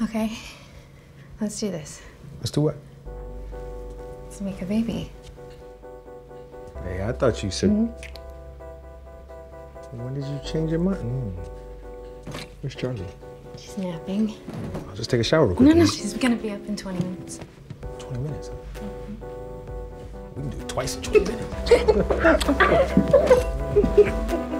Okay, let's do this. Let's do what? Let's make a baby. Hey, I thought you said... Mm-hmm. When did you change your mind? Where's Charlie? She's napping. I'll just take a shower real quick. No, she's gonna be up in 20 minutes. 20 minutes? Mm-hmm. We can do it twice in 20 minutes.